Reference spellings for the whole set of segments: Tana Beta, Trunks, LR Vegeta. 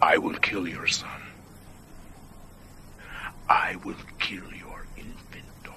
I will kill your son. I will kill your infant daughter.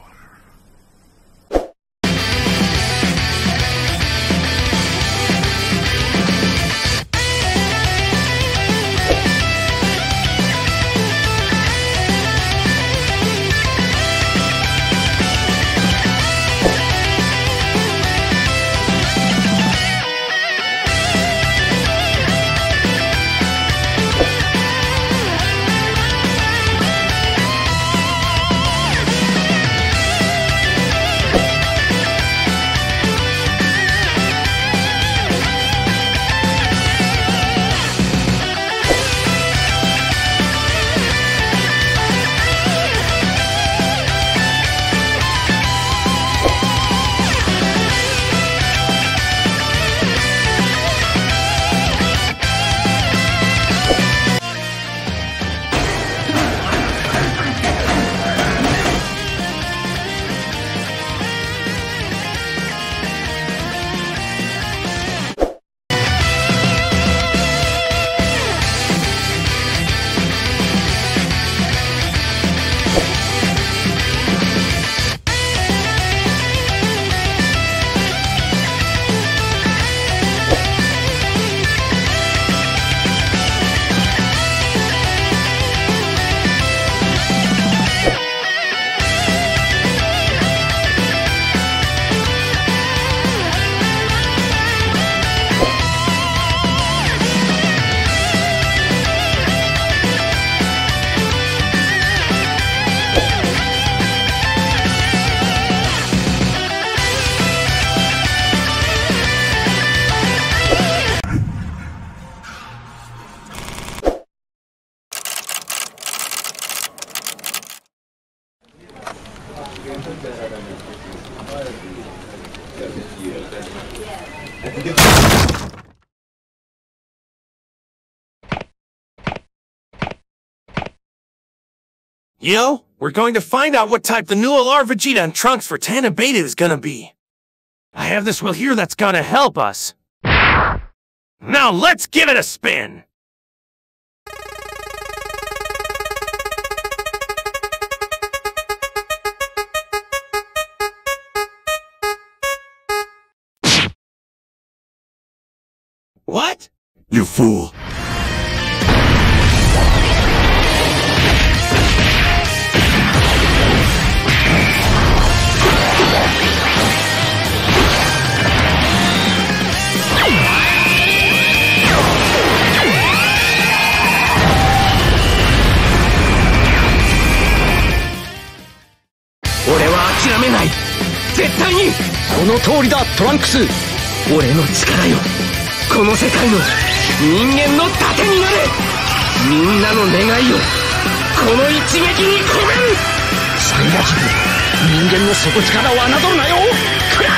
Yo, we're going to find out what type the new LR Vegeta and Trunks for Tana Beta is gonna be. I have this wheel here that's gonna help us. Now let's give it a spin! What? You fool.この通りだ、トランクス。俺の力よ。この世界の人間の盾になれ。みんなの願いをこの一撃に込める。サイヤ人、人間の底力を侮るなよ。くらえ、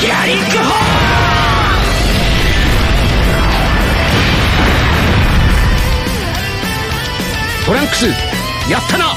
ギャリックホー。トランクス、やったな。